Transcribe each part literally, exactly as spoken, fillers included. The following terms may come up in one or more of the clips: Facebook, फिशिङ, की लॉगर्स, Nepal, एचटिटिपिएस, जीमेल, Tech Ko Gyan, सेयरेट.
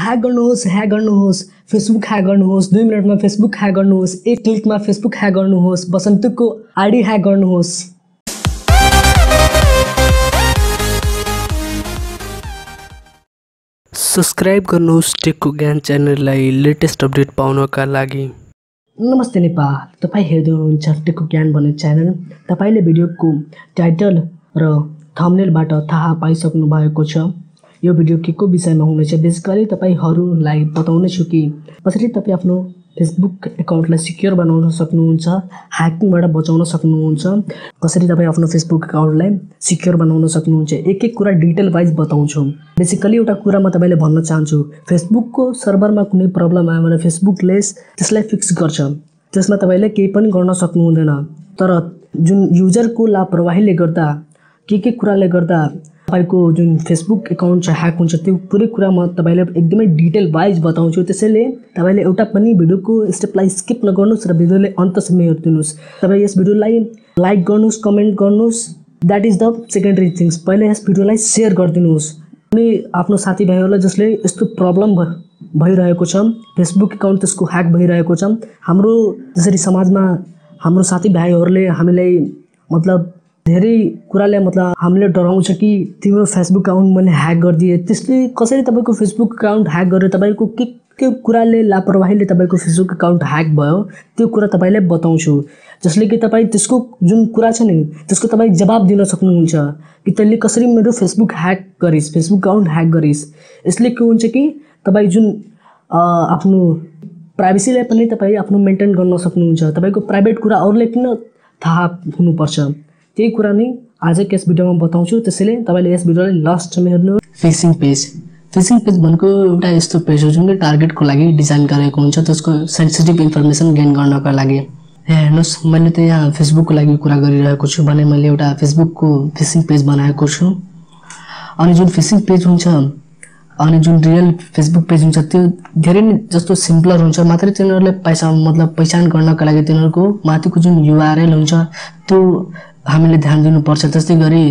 Hack गर्नुहोस् hack गर्नुहोस् Facebook hack गर्नुहोस् दुई मिनटमा फेसबुक ह्याक गर्नुहोस् एक क्लिकमा फेसबुक ह्याक गर्नुहोस् बसन्तको आईडी ह्याक गर्नुहोस्। सब्सक्राइब गर्नुहोस् टेकको ज्ञान च्यानललाई लेटेस्ट अपडेट पाउनका लागि। नमस्ते नेपाल, तपाईँ हेर्दै हुनुहुन्छ टेकको ज्ञान भन्ने च्यानल। तपाईले भिडियोको टाइटल र थम्बनेलबाट थाहा पाइसक्नु भएको छ। यो भिडियो के को विषयमा हुनेछ बेसिकली तपाईहरुलाई बताउने छु कि कसरी तपाई आफ्नो फेसबुक एकाउन्टलाई सिक्योर बनाउन सक्नुहुन्छ, ह्याकिङबाट बचाउन सक्नुहुन्छ, कसरी तपाई आफ्नो फेसबुक एकाउन्टलाई सिक्योर बनाउन सक्नुहुन्छ। एक एक कुरा डिटेल वाइज बताउँछु। बेसिकली एउटा कुरा म तपाईलाई भन्न चाहन्छु, फेसबुकको सर्भरमा कुनै प्रब्लम आयो भने फेसबुकले त्यसलाई फिक्स गर्छ, त्यसमा तपाईले केही पनि गर्न सक्नुहुँदैन। तर जुन युजरको लापरवाहीले गर्दा के के कुराले गर्दा तपाईको जुन फेसबुक एकाउन्ट ह्याक हुन्छ त्यो पुरै कुरा म तपाईलाई एकदमै डिटेल वाइज बताउँछु। त्यसैले तपाईले एउटा पनि भिडियोको स्टेपलाई स्किप नगर्नुस् र भिडियोले अन्तसम्म हेर्नुहोस्। तपाई यस भिडियोलाई लाइक गर्नुस्, कमेन्ट गर्नुस्, that is the secondary things. पहिले यस भिडियोलाई शेयर गरिदिनुहोस् अनि आफ्नो साथीभाइहरुलाई जसले यस्तो प्रब्लम भइरहेको छ, फेसबुक एकाउन्ट त्यसको ह्याक भइरहेको छ, हाम्रो जसरी समाजमा हाम्रो साथीभाइहरुले हामीलाई मतलब धेरै कुराले मतलब हामीले डराउँछ कि तिम्रो फेसबुक अकाउन्ट मैले ह्याक गरिदिए। त्यसले कसरी तपाईको फेसबुक अकाउन्ट ह्याक गरेर तपाईको के के कुराले लापरवाहीले तपाईको फेसबुक अकाउन्ट ह्याक भयो त्यो कुरा तपाईलाई बताउँछु, जसले कि तपाई त्यसको जुन कुरा छ नि त्यसको तपाई जवाब दिन सक्नुहुन्छ कि तैँले कसरी मेरो फेसबुक ह्याक गरिस्, फेसबुक अकाउन्ट ह्याक गरिस्। यसले के हुन्छ कि तपाई जुन आफ्नो प्राइभेसीलाई पनि तपाई आफ्नो मेन्टेन गर्न सक्नुहुन्छ। तपाईको प्राइभेट कुरा अरूले किन थाहा हुनुपर्छ त्यही कुरा नै आज के यस भिडियोमा बताउँछु। त्यसैले तपाईले यस भिडियोलाई लास्टसम्म हेर्नुहोस्। फिशिङ पेज, फिशिङ पेज भनेको एउटा यस्तो पेज हो जुन टार्गेटको लागि डिजाइन गरेको हुन्छ, त्यसको सेन्सिटिभ इन्फर्मेसन गेन गर्नका लागि। हेर्नुहोस्, मैले त यहाँ फेसबुकको लागि कुरा गरिरहेको छु भने मैले एउटा फेसबुकको फिशिङ पेज बनाएको छु। अनि जुन फिशिङ पेज हुन्छ अनि जुन रियल फेसबुक पेज हुन्छ त्यो धेरै नै जस्तो सिम्पलर हुन्छ, मात्रै तिनीहरूले पैसा मतलब पहिचान गर्नका लागि तिनीहरूको माथिको जुन युआरएल हुन्छ त्यो हामीले ध्यान दिनुपर्छ। त्यस्तै गरी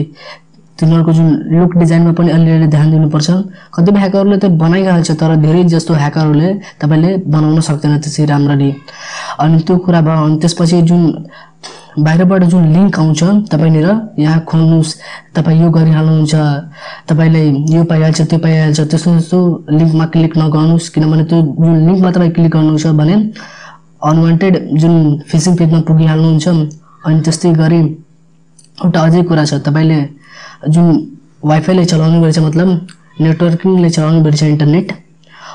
तिनीहरूको जुन लुक डिजाइनमा पनि अलिअलि ध्यान दिनुपर्छ। कतिपय ह्याकरहरूले त बनाइहाल्छ तर धेरै जस्तो ह्याकरहरूले तपाईँले बनाउन सक्दैन त्यसरी राम्ररी। अनि त्यो कुरा भयो। अनि त्यसपछि जुन बाहिरबाट जुन लिङ्क आउँछ तपाईँनिर यहाँ खोल्नुहोस्, तपाईँ यो गरिहाल्नुहुन्छ, तपाईँले यो पाइहाल्छ त्यो पाइहाल्छ, त्यस्तो त्यस्तो लिङ्कमा क्लिक नगर्नुहोस्। किनभने त्यो जुन लिङ्कमा तपाईँ क्लिक गर्नुहुन्छ भने अनवान्टेड जुन फिशिङ पेजमा पुगिहाल्नुहुन्छ। अनि त्यस्तै गरी एउटा अझै कुरा छ, तपाईले जुन वाइफाईले चलाउनु पर्छ मतलब नेटवर्किङले चलाउनु पर्छ इन्टरनेट।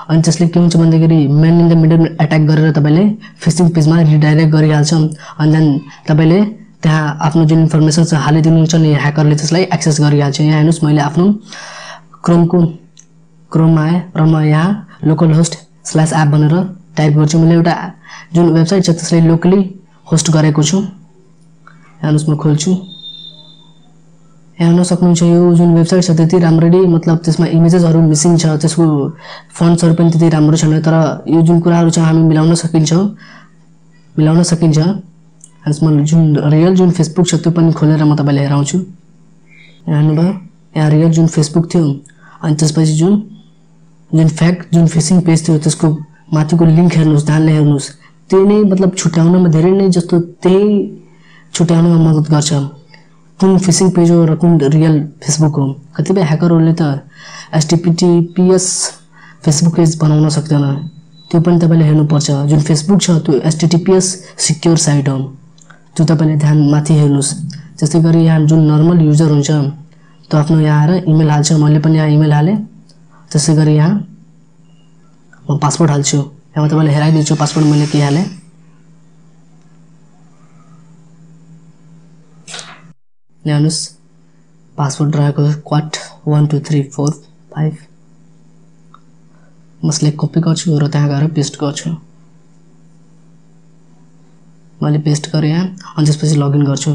अनि त्यसले के हुन्छ भन्दाखेरि man in the middle attack गरेर तपाईँले फिशिङ पेजमा रिडाइरेक्ट गरिहाल्छ। अनि देन तपाईँले त्यहाँ आफ्नो जुन इन्फर्मेसन छ हालिदिनुहुन्छ नि ह्याकरले त्यसलाई एक्सेस गरिहाल्छ। यहाँ हेर्नुहोस्, मैले आफ्नो क्रोमको क्रोममा आएँ र म यहाँ लोकल होस्ट स्ल्यास एप भनेर टाइप गर्छु। मैले एउटा जुन वेबसाइट छ त्यसलाई लोकली होस्ट गरेको छु। हेर्नुहोस्, म खोल्छु। हेर्न सक्नुहुन्छ यो जुन वेबसाइट छ त्यति राम्ररी मतलब त्यसमा इमेजेसहरू मिसिङ छ, त्यसको फन्ट्सहरू पनि त्यति राम्रो छैन। तर यो जुन कुराहरू छ हामी मिलाउन सकिन्छ मिलाउन सकिन्छ यसमा जुन रियल जुन फेसबुक छ त्यो पनि खोलेर म तपाईँलाई हेराउँछु। हेर्नुभयो, यहाँ रियल जुन फेसबुक थियो। अनि त्यसपछि जुन जुन फ्याक जुन फिशिङ पेज थियो त्यसको माथिको लिङ्क हेर्नुहोस्, ध्यानले हेर्नुहोस्। त्यही नै मतलब छुट्याउनमा धेरै नै जस्तो त्यही छुट्याउनमा मद्दत गर्छ कुन फिशिङ पेज हो र कुन रियल फेसबुक हो। कतिपय ह्याकरहरूले त एचटिटिपिएस फेसबुक पेज बनाउन सक्दैन, त्यो पनि तपाईँले हेर्नुपर्छ। जुन फेसबुक छ त्यो एचटिटिपिएस सिक्योर साइट हो, त्यो तपाईँले ध्यान माथि हेर्नुहोस्। त्यस्तै गरी यहाँ जुन नर्मल युजर हुन्छ त्यो आफ्नो यहाँ आएर इमेल हाल्छ। मैले पनि यहाँ इमेल हालेँ। त्यसै गरी यहाँ म पासवर्ड हाल्छु, यहाँ तपाईँले हेराइदिन्छु पासवर्ड मैले के हालेँ। हेर्नुहोस्, पासवर्ड रहेको quad one two three four five. मसले कपी गर्छु र त्यहाँ गएर पेस्ट गर्छु। मैले पेस्ट गरेँ यहाँ। अनि त्यसपछि लगइन गर्छु।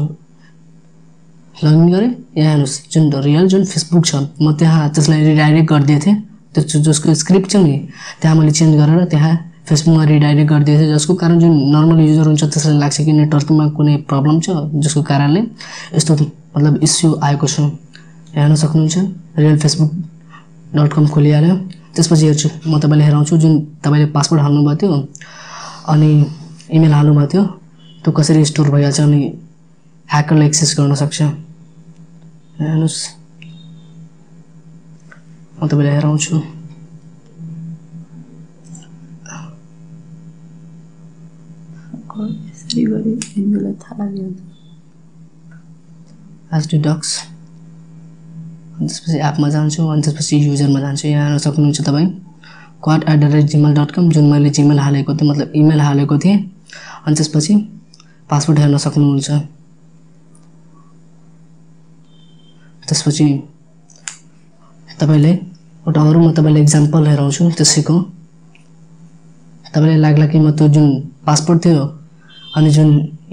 लगइन गरेँ। यहाँ हेर्नुहोस् जुन रियल जुन फेसबुक छ म त्यहाँ त्यसलाई रिडाइरेक्ट गरिदिएको थिएँ, त्यो जसको स्क्रिप्ट छ नि त्यहाँ मैले चेन्ज गरेर त्यहाँ फेसबुकमा रिडाइरेक्ट गरिदिएको थिएँ। जसको कारण जुन नर्मल युजर हुन्छ त्यसलाई लाग्छ कि नेटवर्किङमा कुनै प्रब्लम छ, जसको कारणले यस्तो मतलब इस्यु आएको छ। हेर्न सक्नुहुन्छ रियल फेसबुक डट कम खोलिहाल्यो। त्यसपछि हेर्छु म तपाईलाई हेराउँछु जुन तपाईले पासवर्ड हाल्नु भएको थियो अनि इमेल हाल्नु भएको थियो त्यो कसरी स्टोर भइहाल्छ अनि ह्याकरले एक्सेस गर्न सक्छ। हेर्नुस् म तपाईलाई हेराउँछु एस डी डक्स त्यसपछि एपमा जान्छु अनि त्यसपछि युजरमा जान्छु। यहाँ हेर्न सक्नुहुन्छ तपाई quad at the rate जीमेल dot com जुन मैले जीमेल हालेको थिएँ मतलब इमेल हालेको थिएँ अनि त्यसपछि पासवर्ड हेर्न सक्नुहुन्छ। त्यसपछि तपाईले एउटा अरु म तपाईलाई एक्जाम्पल हेराउँछु त्यसैको तपाईलाई लाग्ला कि म त्यो जुन पासवर्ड थियो अनि जुन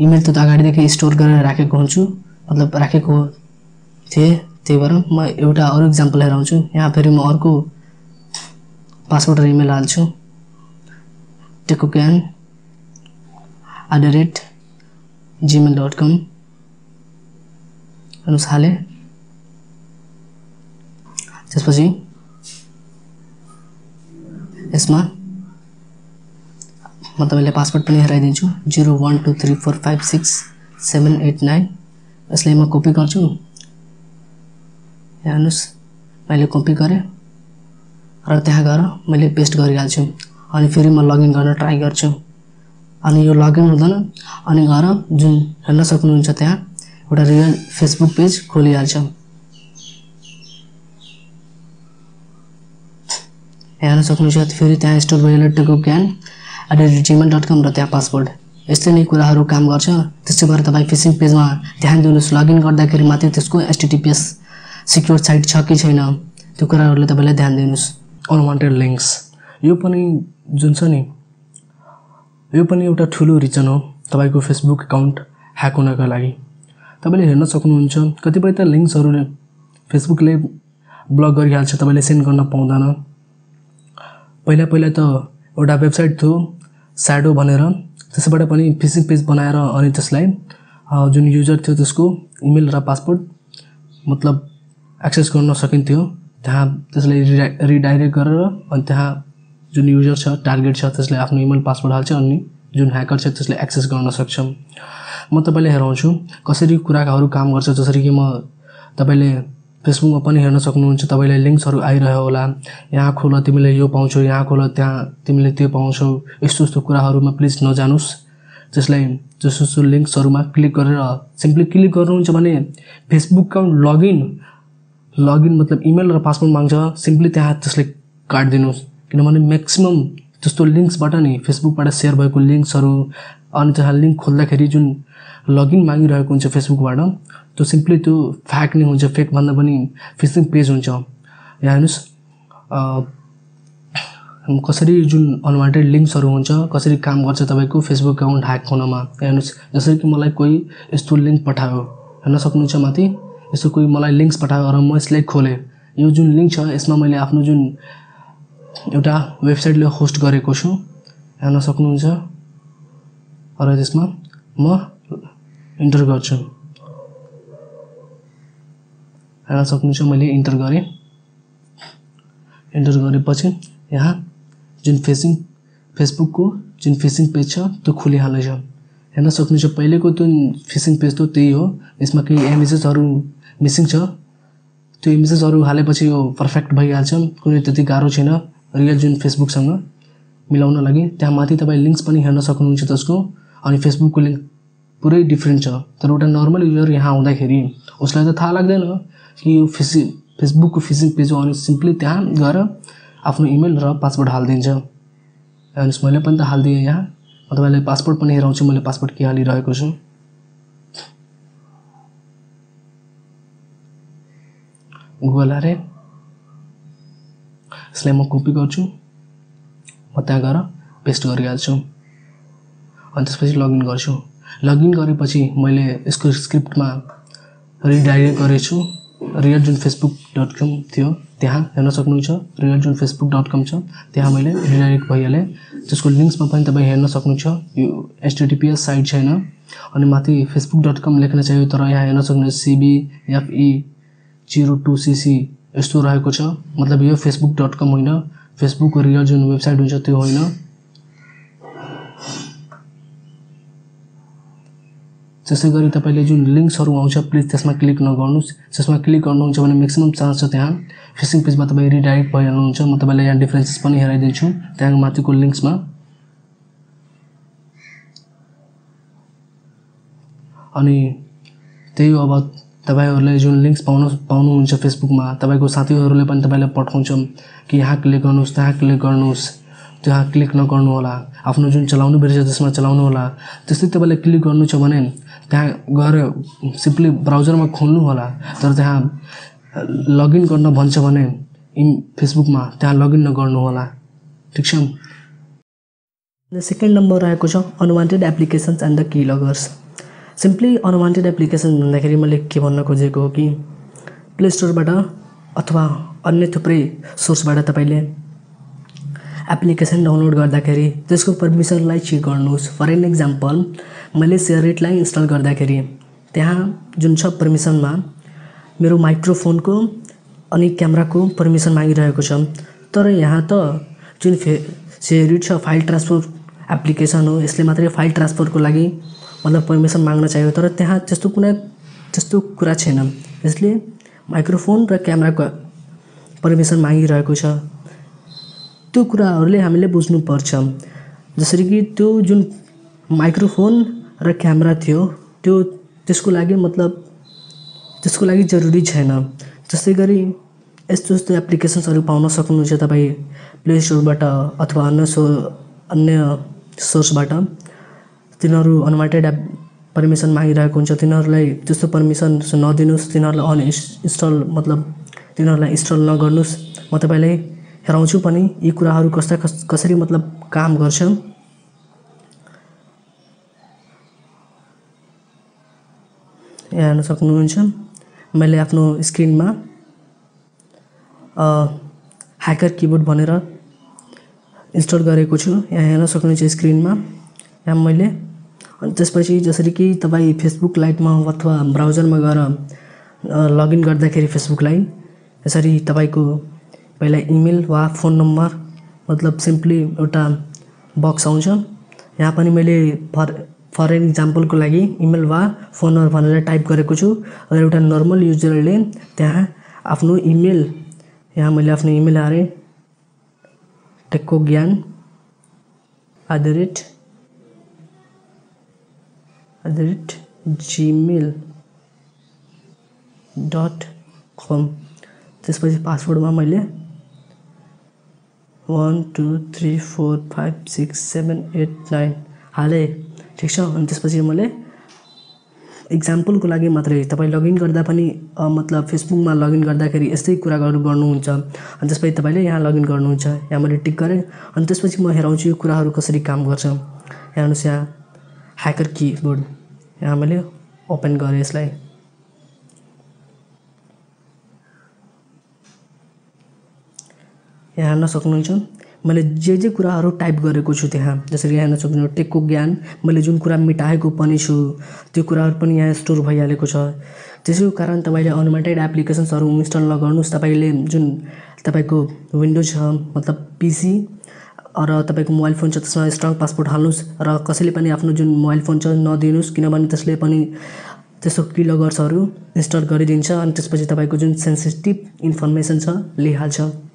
इमेल त्यो अगाडिदेखि स्टोर गरेर राखेको हुन्छु मतलब राखेको थिएँ त्यही भएर म एउटा अरु एक्जाम्पल हेराउँछु। यहाँ फेरि म अर्को पासवर्ड र इमेल हाल्छु टेक को ग्यान at the rate जीमेल dot com हेर्नुहोस् हालेँ। त्यसपछि यसमा म तपाईलाई पासवर्ड पनि हेराइदिन्छु zero one two three four five six seven eight nine. यसलाई म कपी गर्छु यहाँ हेर्नुहोस् मैले कपी गरेँ र त्यहाँ गएर मैले पेस्ट गरिहाल्छु अनि फेरि म लगइन गर्न ट्राई गर्छु अनि यो लगइन हुँदैन अनि गएर जुन हेर्न सक्नुहुन्छ त्यहाँ एउटा रियल फेसबुक पेज खोलिहाल्छ। हेर्न सक्नुहुन्छ फेरि त्यहाँ स्टोर भइहाल्यो टेक को ग्यान at the rate जीमेल dot com र त्यहाँ पासवर्ड। यस्तै नै कुराहरू काम गर्छ। त्यसै गरेर तपाईँ फिसिङ पेजमा ध्यान दिनुहोस् लगइन गर्दाखेरि मात्रै त्यसको H T T P S secure site छ कि छैन त्यो कुराहरूले तपाईँले ध्यान दिनुहोस्। अनवान्टेड लिङ्क्स यो पनि जुन छ नि यो पनि एउटा ठुलो रिजन हो तपाईँको फेसबुक एकाउन्ट ह्याक हुनका लागि। तपाईँले हेर्न सक्नुहुन्छ कतिपय त लिङ्क्सहरूले फेसबुकले ब्लक गरिहाल्छ तपाईँले सेन्ड गर्न पाउँदैन। पहिला पहिला त एउटा वेबसाइट थियो स्याडो भनेर त्यसबाट पनि फिसिङ पेज बनाएर अनि त्यसलाई जुन युजर थियो त्यसको इमेल र पासवर्ड मतलब एक्सेस गर्न सकिन्थ्यो। त्यहाँ त्यसले रिडा रिडाइरेक्ट गरेर अनि त्यहाँ जुन युजर छ टार्गेट छ त्यसले आफ्नो इमेल पासवर्ड हाल्छ अनि जुन ह्याकर छ त्यसले एक्सेस गर्न सक्छ। म तपाईँलाई हेराउँछु कसरी कुराहरू काम गर्छ जसरी कि म तपाईँले फेसबुकमा पनि हेर्न सक्नुहुन्छ तपाईँलाई लिङ्क्सहरू आइरह्यो होला यहाँ खोल तिमीले यो पाउँछौ यहाँ खोल त्यहाँ तिमीले त्यो पाउँछौ यस्तो यस्तो कुराहरूमा प्लिज नजानुस्। त्यसलाई जस्तो जस्तो लिङ्क्सहरूमा क्लिक गरेर सिम्पली क्लिक गर्नुहुन्छ भने फेसबुक अकाउन्ट लगइन लगइन मतलब इमेल र पासवर्ड माग्छ सिम्पली त्यहाँ त्यसले काटिदिनुहोस् किनभने म्याक्सिमम त्यस्तो लिङ्क्सबाट नि फेसबुकबाट सेयर भएको लिङ्क्सहरू अनि त्यहाँ लिङ्क खोल्दाखेरि जुन लगइन मागिरहेको हुन्छ फेसबुकबाट त्यो सिम्पली त्यो फ्याक नै हुन्छ फेक भन्दा पनि फिसिङ पेज हुन्छ। यहाँ हेर्नुहोस् कसरी जुन अनवान्टेड लिङ्क्सहरू हुन्छ कसरी काम गर्छ तपाईँको फेसबुक एकाउन्ट ह्याक हुनमा। हेर्नुहोस् जसरी कि मलाई कोही यस्तो लिङ्क पठायो हेर्न सक्नुहुन्छ माथि यस्तो कोही मलाई लिङ्क्स पठायो र म यसलाई खोलेँ यो जुन लिङ्क छ यसमा मैले आफ्नो जुन एउटा वेबसाइटले होस्ट गरेको छु हेर्न सक्नुहुन्छ र त्यसमा म इन्टर गर्छु हेर्न सक्नुहुन्छ मैले इन्टर गरेँ। इन्टर गरेपछि यहाँ जुन फेसिङ फेसबुकको जुन फिसिङ पेज छ त्यो खोलिहाल्छ हेर्न सक्नुहुन्छ। पहिलेको त्यो फिसिङ पेज त त्यही हो यसमा केही इमेजेसहरू मिसिङ छ त्यो इमेजेसहरू हालेपछि यो पर्फेक्ट भइहाल्छ कुनै त्यति गाह्रो छैन रियल जुन फेसबुकसँग मिलाउन लागि। त्यहाँ माथि तपाईँ लिङ्क्स पनि हेर्न सक्नुहुन्छ त्यसको अनि फेसबुकको लिङ्क पुरै डिफ्रेन्ट छ तर एउटा नर्मल युजर यहाँ आउँदाखेरि उसलाई त थाहा लाग्दैन कि यो फिसि फेसबुकको फिसिङ पेज हो अनि सिम्पली त्यहाँ गएर आफ्नो इमेल र पासवर्ड हालिदिन्छ। हेर्नुहोस् मैले पनि त हालिदिएँ यहाँ म तपाईँलाई पासपोर्ट पनि हेराउँछु मैले पासपोर्ट के हालिरहेको छु। गुगल हालेँ यसलाई म कपी गर्छु म त्यहाँ गएर पेस्ट गरिहाल्छु अनि त्यसपछि लगइन गर्छु। लगइन गरेपछि मैले यसको स्क्रिप्टमा रिडाइरेक्ट गरेछु रियल जुन फेसबुक डट कम थियो त्यहाँ हेर्न सक्नुहुन्छ रियल जुन फेसबुक डट कम छ त्यहाँ मैले रिडाइरेक्ट भइहालेँ। त्यसको लिङ्क्समा पनि तपाईँ हेर्न सक्नुहुन्छ यो H T T P S site छैन अनि माथि फेसबुक डट कम लेख्न चाहियो तर यहाँ हेर्न सक्नुहुन्छ C B F E zero two C C यस्तो रहेको छ मतलब यो फेसबुक डट कम होइन फेसबुक को रियल जुन वेबसाइट हुन्छ त्यो होइन। त्यसैगरी तपाईले जुन लिंक्सहरु आउँछ प्लिज त्यसमा क्लिक नगर्नुस्। त्यसमा क्लिक गर्नुहुन्छ भने मैक्सिमम चान्स छ त्यहाँ फिशिङ पेजमा तपाई रिडाइरेक्ट भइहाल्नु हुन्छ। म तपाईलाई यहाँ डिफरेन्सेस पनि हेराइदिन्छु त्यहाँ माथिको लिंक्समा। अनि त्यही अब तपाईहरुले जुन लिंक्स पाउनु पाउनु हुन्छ फेसबुकमा तपाईको साथीहरुले पनि तपाईलाई पठाउँछन् कि यहाँ क्लिक गर्नुस् त्यहाँ क्लिक गर्नुस्। त्यहाँ क्लिक नगर्नु होला, आफ्नो जुन चलाउनु बिर्सेछ त्यसमा चलाउनु होला। त्यस्तै तपाईले क्लिक गर्नु छ भने त्यहाँ गएर सिम्पली ब्राउजरमा खोल्नु होला। तर त्यहाँ लगइन गर्न भन्छ भने इन फेसबुकमा त्यहाँ लगइन नगर्नु होला, ठीक छ। द सेकेन्ड नम्बर आएको छ unwanted applications and the की लॉगर्स। Simply unwanted application भन्दाखेरि मैले के भन्न खोजेको हो कि प्ले स्टोरबाट अथवा अन्य थुप्रै सोर्सबाट तपाईले एप्लिकेशन डाउनलोड गर्दाखेरि त्यसको परमिसनलाई चेक गर्नुहोस्। फर एन एक्जाम्पल मैले सेयरेटलाई इन्स्टल गर्दाखेरि त्यहाँ जुन छ परमिसनमा मेरो माइक्रोफोनको अनि क्यामेराको परमिसन मागिरहेको छ। तर यहाँ त जुन सेयरेट छ फाइल ट्रान्सफर एप्लिकेशन हो, यसले मात्रै फाइल ट्रान्सफरको लागि मतलब परमिसन माग्न चाहियो। तर त्यहाँ त्यस्तो कुनै त्यस्तो कुरा छैन, यसले माइक्रोफोन र क्यामेराको परमिसन मागिरहेको छ। त्यो कुराहरुले हामीले बुझ्नुपर्छ। जसरी कि त्यो जुन माइक्रोफोन र क्यामेरा थियो त्यो त्यसको लागि मतलब त्यसको लागि जरुरी छैन। जस्तै गरी यस्तो यस्तो एप्लिकेशन्सहरु पाउन सक्नुहुन्छ तपाई प्ले स्टोरबाट अथवा अन्य सो अन्य सोर्सबाट। तिनीहरु अनवान्टेड एप परमिसन मागिरहेको हुन्छ, तिनीहरुलाई त्यस्तो परमिसन नदिनुस्। तिनीहरुलाई अन इन्स्टल मतलब तिनीहरुलाई इन्स्टल नगर्नुस्। म तपाईलाई हेराउँछु पनि यी कुराहरु कस्ता कसरी मतलब काम गर्छ। यहाँ हेर्न सक्नुहुन्छ मैले आफ्नो स्क्रिनमा ह्याकर किबोर्ड भनेर इन्स्टल गरेको छु। यहाँ हेर्न सक्नुहुन्छ स्क्रिनमा यहाँ मैले। अनि त्यसपछि जसरी कि तपाई फेसबुक लाइटमा अथवा ब्राउजरमा गएर लगइन गर्दाखेरि फेसबुकलाई यसरी तपाईको पहिला इमेल वा फोन नम्बर मतलब सिम्पली एउटा बक्स आउँछ। यहाँ पनि मैले फर फर एक्जाम्पलको लागि इमेल वा फोन नम्बर भनेर टाइप गरेको छु। र एउटा नर्मल युजरले त्यहाँ आफ्नो इमेल, यहाँ मैले आफ्नो इमेल हारे टेक को ज्ञान at the rate at the rate जीमेल dot com. त्यसपछि पासवर्डमा मैले one two three four five six seven eight nine हाले, ठीक छ। अनि त्यसपछि मैले एक्जाम्पलको लागि मात्रै तपाई लगइन गर्दा पनि मतलब फेसबुकमा लगइन गर्दाखेरि यस्तै कुरा गर्नु गर्नुहुन्छ। अनि त्यसपछि तपाईले यहाँ लगइन गर्नुहुन्छ, यहाँ मैले टिक गरेँ। अनि त्यसपछि म हेराउँछु यो कुराहरू कसरी काम गर्छ। हेर्नुहोस् यहाँ ह्याकर किबोर्ड, यहाँ मैले ओपन गरेँ यसलाई। यहाँ हेर्न सक्नुहुन्छ मैले जे जे कुराहरू टाइप गरेको छु त्यहाँ। जसरी यहाँ हेर्न सक्नुहुन्छ टेक को ज्ञान, मैले जुन कुरा मेटाएको पनि छु त्यो कुराहरू पनि यहाँ स्टोर भइहालेको छ। त्यसैको कारण तपाईँले अनवान्टेड एप्लिकेशन्सहरू इन्स्टल नगर्नुहोस्। तपाईँले जुन तपाईँको विन्डोज छ मतलब पिसी र तपाईको मोबाइल फोन छ त्यसमा स्ट्रङ पासवर्ड हाल्नुस्। र कसैले पनि आफ्नो जुन मोबाइल फोन छ नदिनुस्, किनभने त्यसले पनि त्यस्तो की लॉगर्सहरु इन्स्टल गरिदिन्छ। अनि त्यसपछि तपाईको जुन सेन्सिटिभ इन्फर्मेसन छ लिइहाल्छ।